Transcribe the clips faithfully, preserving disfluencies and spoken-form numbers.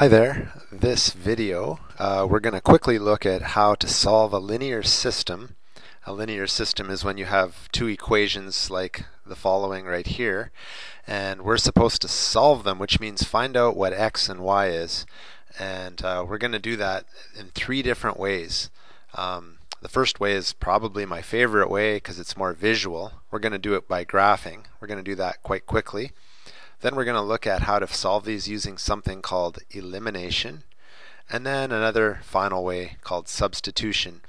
Hi there. This video uh, we're going to quickly look at how to solve a linear system. A linear system is when you have two equations like the following right here, and we're supposed to solve them, which means find out what x and y is. And uh, we're going to do that in three different ways. Um, the first way is probably my favorite way because it's more visual. We're going to do it by graphing. We're going to do that quite quickly. Then we're going to look at how to solve these using something called elimination, and then another final way called substitution.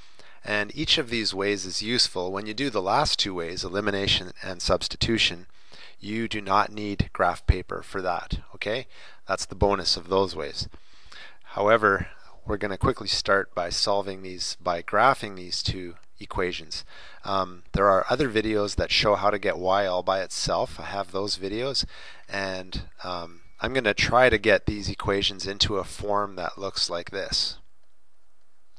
And each of these ways is useful. When you do the last two ways, elimination and substitution, you do not need graph paper for that. Okay? That's the bonus of those ways. However, we're going to quickly start by solving these by graphing these two equations. Um, there are other videos that show how to get y all by itself. I have those videos, and um, I'm going to try to get these equations into a form that looks like this.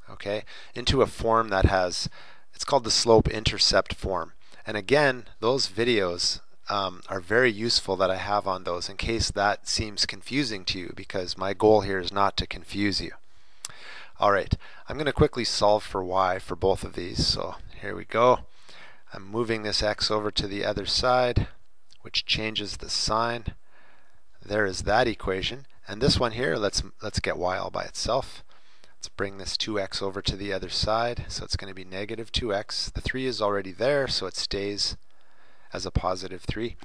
Okay, into a form that has, it's called the slope-intercept form. And again, those videos um, are very useful that I have on those, in case that seems confusing to you, because my goal here is not to confuse you. Alright, I'm going to quickly solve for y for both of these. So here we go. I'm moving this x over to the other side, which changes the sign. There is that equation. And this one here, let's, let's get y all by itself. Let's bring this two x over to the other side. So it's going to be negative two x. The three is already there, so it stays as a positive three.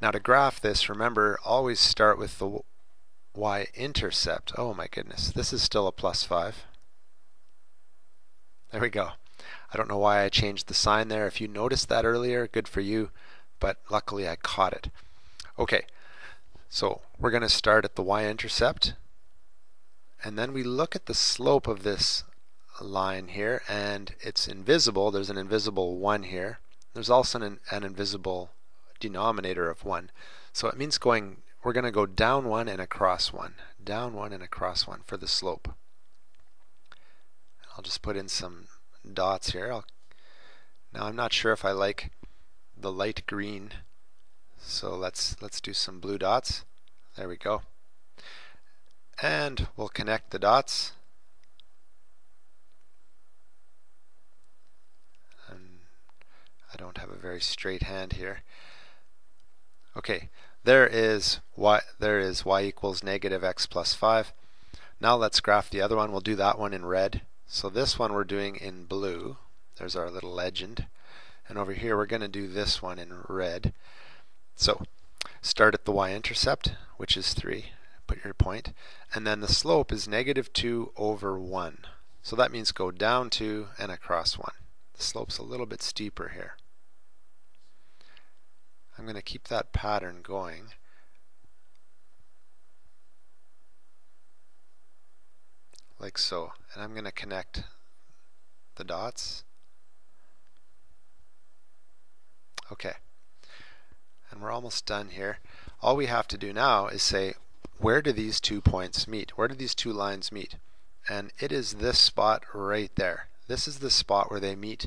Now to graph this, remember, always start with the y-intercept. Oh my goodness, this is still a plus five. There we go. I don't know why I changed the sign there. If you noticed that earlier, good for you, but luckily I caught it. Okay, so we're going to start at the y-intercept, and then we look at the slope of this line here, and it's invisible. There's an invisible one here. There's also an, an invisible denominator of one, so it means going we're going to go down one and across one, down one and across one for the slope. I'll just put in some dots here. I'll, now I'm not sure if I like the light green, so let's let's do some blue dots. There we go. And we'll connect the dots. And I don't have a very straight hand here. Okay. There is y, there is y equals negative x plus five. Now let's graph the other one. We'll do that one in red. So this one we're doing in blue. There's our little legend. And over here we're going to do this one in red. So start at the y-intercept, which is three. Put your point. And then the slope is negative two over one. So that means go down two and across one. The slope's a little bit steeper here. I'm going to keep that pattern going. Like so. And I'm going to connect the dots. Okay. And we're almost done here. All we have to do now is say, where do these two points meet? Where do these two lines meet? And it is this spot right there. This is the spot where they meet.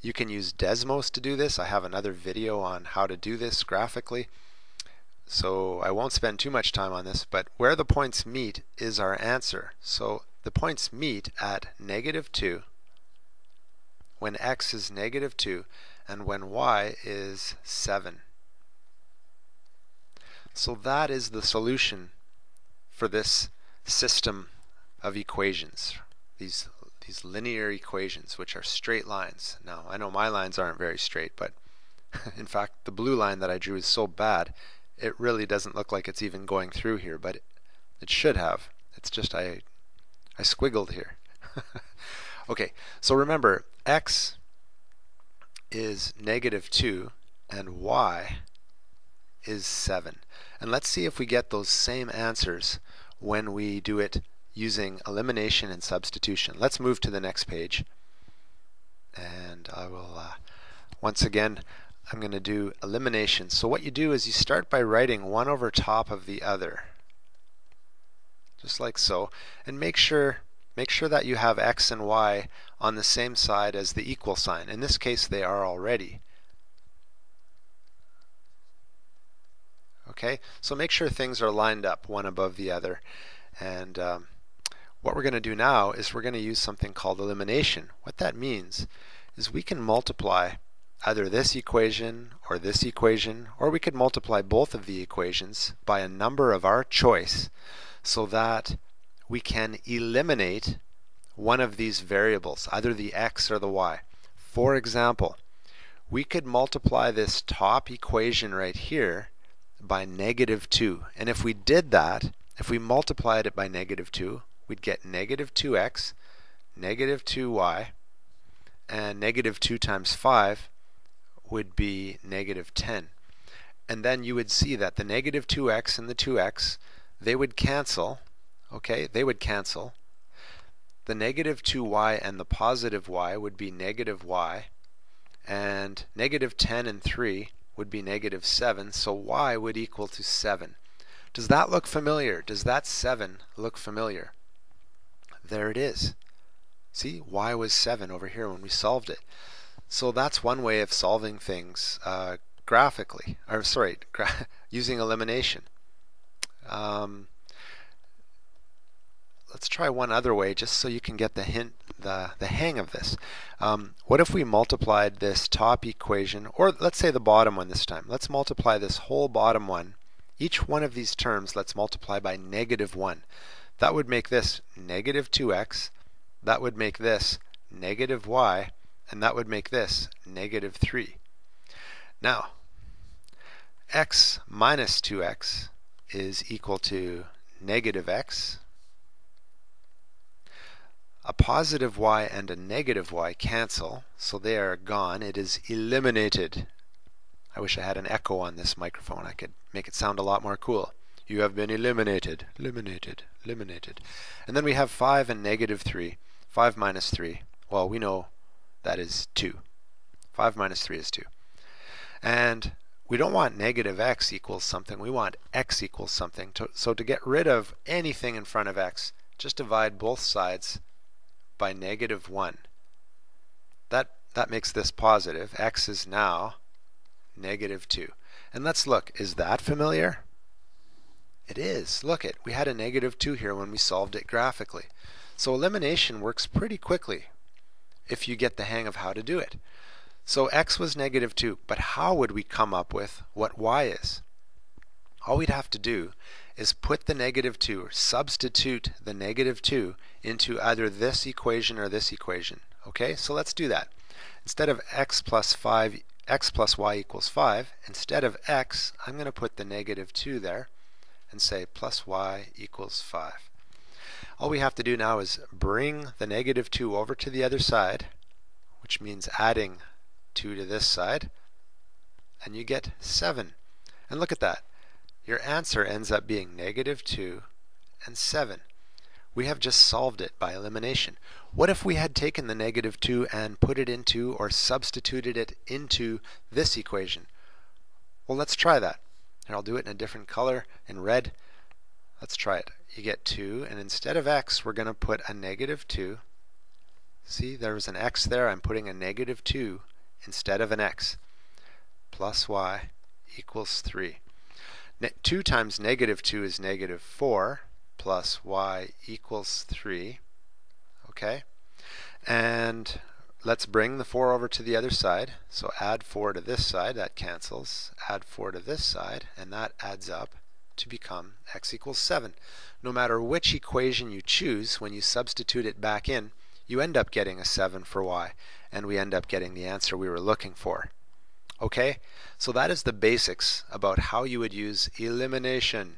You can use Desmos to do this. I have another video on how to do this graphically, so I won't spend too much time on this, but where the points meet is our answer. So the points meet at negative two, when x is negative two, and when y is seven. So that is the solution for this system of equations. These these linear equations, which are straight lines. Now, I know my lines aren't very straight, but in fact the blue line that I drew is so bad it really doesn't look like it's even going through here, but it, it should have. It's just I, I squiggled here. Okay, so remember, x is negative two and y is seven. And let's see if we get those same answers when we do it using elimination and substitution. Let's move to the next page, and I will uh, once again I'm going to do elimination. So what you do is you start by writing one over top of the other, just like so, and make sure make sure that you have x and y on the same side as the equal sign. In this case they are already. Okay, so make sure things are lined up one above the other. And um, what we're going to do now is we're going to use something called elimination. What that means is we can multiply either this equation or this equation, or we could multiply both of the equations by a number of our choice so that we can eliminate one of these variables, either the x or the y. For example, we could multiply this top equation right here by negative two. And if we did that, if we multiplied it by negative two, we'd get negative two x, negative two y, and negative two times five would be negative ten. And then you would see that the negative two x and the two x, they would cancel. Okay, they would cancel. The negative two y and the positive y would be negative y. And negative ten and three would be negative seven. So y would equal to seven. Does that look familiar? Does that seven look familiar? There it is. See, y was seven over here when we solved it. So that's one way of solving things uh, graphically, or sorry, gra using elimination. Um, let's try one other way, just so you can get the hint, the, the hang of this. Um, what if we multiplied this top equation, or let's say the bottom one this time. Let's multiply this whole bottom one. Each one of these terms, let's multiply by negative one. That would make this negative two x. That would make this negative y. And that would make this negative three. Now, x minus two x is equal to negative x. A positive y and a negative y cancel, so they are gone. It is eliminated. I wish I had an echo on this microphone. I could make it sound a lot more cool. You have been eliminated, eliminated, eliminated. And then we have five and negative three. five minus three, well, we know that is two. five minus three is two. And we don't want negative x equals something. We want x equals something. So to get rid of anything in front of x, just divide both sides by negative one. That, that makes this positive. X is now negative two. And let's look. Is that familiar? It is. Look it. We had a negative two here when we solved it graphically. So elimination works pretty quickly if you get the hang of how to do it. So x was negative two, but how would we come up with what y is? All we'd have to do is put the negative two, or substitute the negative two into either this equation or this equation. Okay, so let's do that. Instead of x plus five, x plus y equals five, instead of x, I'm going to put the negative two there and say plus y equals five. All we have to do now is bring the negative two over to the other side, which means adding two to this side, and you get seven. And look at that. Your answer ends up being negative two and seven. We have just solved it by elimination. What if we had taken the negative two and put it into or substituted it into this equation? Well, let's try that. And I'll do it in a different color, in red. Let's try it. You get two, and instead of x, we're going to put a negative two. See, there was an x there. I'm putting a negative two instead of an x. Plus y equals three. Ne two times negative two is negative four, plus y equals three. Okay? And let's bring the four over to the other side. So add four to this side. That cancels. Add four to this side, and that adds up to become x equals seven. No matter which equation you choose, when you substitute it back in, you end up getting a seven for y, and we end up getting the answer we were looking for. Okay, so that is the basics about how you would use elimination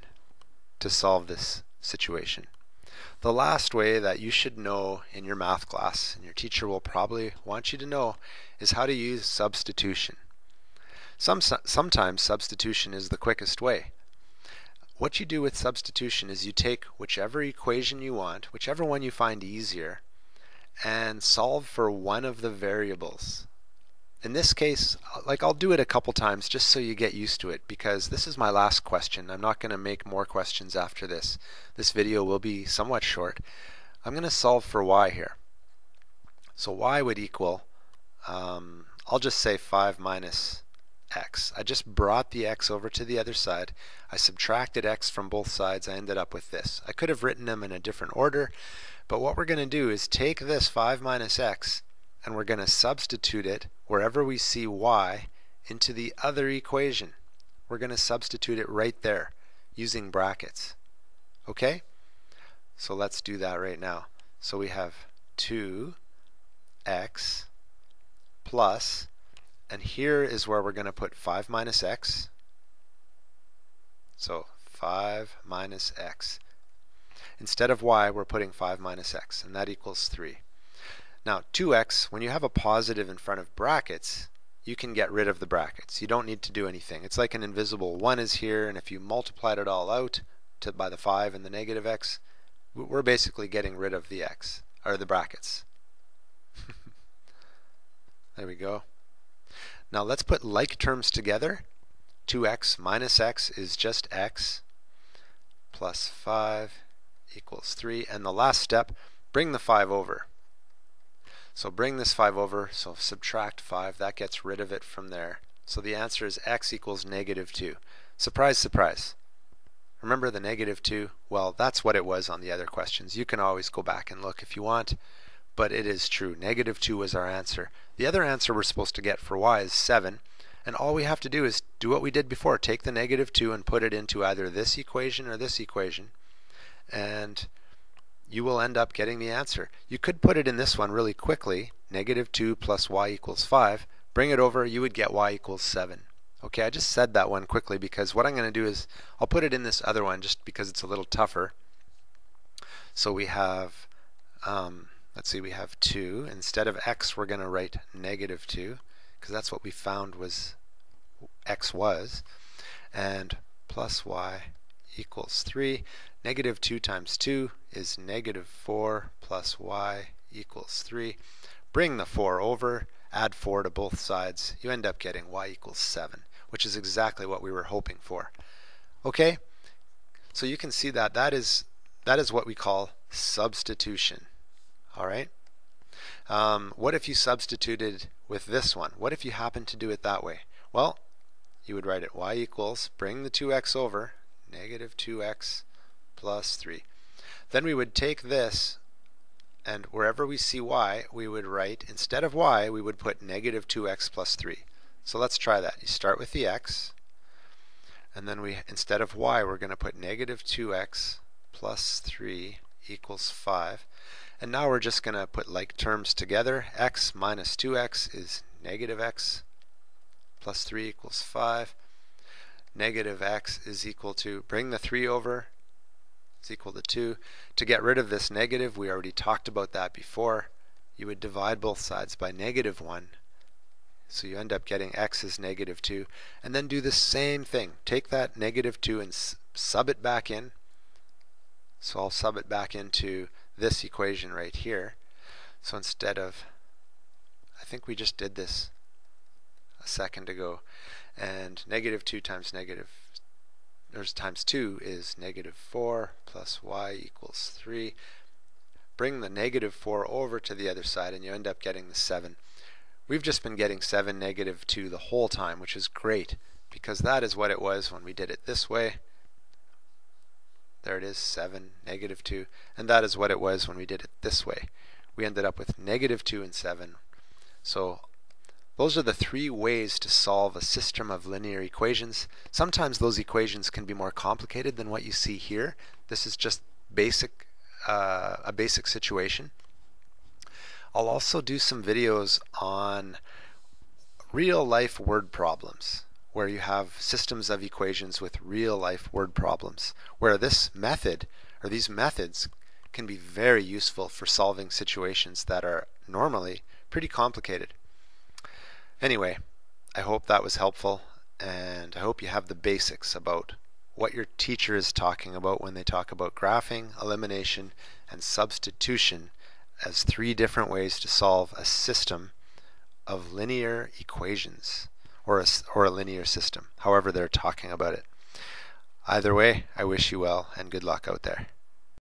to solve this situation. The last way that you should know in your math class, and your teacher will probably want you to know, is how to use substitution. Some, sometimes substitution is the quickest way. What you do with substitution is you take whichever equation you want, whichever one you find easier, and solve for one of the variables. In this case, like I'll do it a couple times just so you get used to it, because this is my last question. I'm not going to make more questions after this. This video will be somewhat short. I'm going to solve for y here. So y would equal, um, I'll just say five minus x. I just brought the x over to the other side. I subtracted x from both sides. I ended up with this. I could have written them in a different order, but what we're going to do is take this five minus x and we're going to substitute it wherever we see y into the other equation. We're going to substitute it right there using brackets. Okay? So let's do that right now. So we have two x plus, and here is where we're going to put five minus x. So five minus x. Instead of y, we're putting five minus x, and that equals three. Now two x, when you have a positive in front of brackets, you can get rid of the brackets. You don't need to do anything. It's like an invisible one is here, and if you multiplied it all out to, by the five and the negative x, we're basically getting rid of the x, or the brackets. There we go. Now let's put like terms together. two x minus x is just x, plus five equals three, and the last step, bring the five over. So bring this five over, so subtract five, that gets rid of it from there. So the answer is x equals negative two. Surprise, surprise. Remember the negative two? Well, that's what it was on the other questions. You can always go back and look if you want, but it is true. Negative two was our answer. The other answer we're supposed to get for y is seven, and all we have to do is do what we did before. Take the negative two and put it into either this equation or this equation, and you will end up getting the answer. You could put it in this one really quickly, negative two plus y equals five, bring it over, you would get y equals seven. Okay, I just said that one quickly because what I'm going to do is, I'll put it in this other one just because it's a little tougher. So we have, um, let's see, we have two. Instead of x, we're going to write negative two, because that's what we found was x was, and plus y equals three. Negative two times two is negative four plus y equals three. Bring the four over, add four to both sides. You end up getting y equals seven, which is exactly what we were hoping for. Okay? So you can see that that is, that is what we call substitution. All right? Um, what if you substituted with this one? What if you happened to do it that way? Well, you would write it y equals, bring the two x over, negative two x plus three. Then we would take this, and wherever we see y, we would write, instead of y, we would put negative two x plus three. So let's try that. You start with the x, and then we, instead of y, we're going to put negative two x plus three equals five. And now we're just going to put like terms together. X minus two x is negative x plus three equals five. Negative x is equal to, bring the three over, is equal to two. To get rid of this negative, we already talked about that before, you would divide both sides by negative one. So you end up getting x is negative two. And then do the same thing. Take that negative two and sub it back in. So I'll sub it back into this equation right here. So instead of, I think we just did this a second ago, and negative two times negative, or times two is negative four plus y equals three. Bring the negative four over to the other side and you end up getting the seven. We've just been getting seven negative two the whole time, which is great because that is what it was when we did it this way. There it is, seven negative two, and that is what it was when we did it this way. We ended up with negative two and seven. So those are the three ways to solve a system of linear equations. Sometimes those equations can be more complicated than what you see here. This is just basic, uh, a basic situation. I'll also do some videos on real-life word problems, where you have systems of equations with real-life word problems, where this method, or these methods, can be very useful for solving situations that are normally pretty complicated. Anyway, I hope that was helpful, and I hope you have the basics about what your teacher is talking about when they talk about graphing, elimination, and substitution as three different ways to solve a system of linear equations, or a, or a linear system, however they're talking about it. Either way, I wish you well, and good luck out there.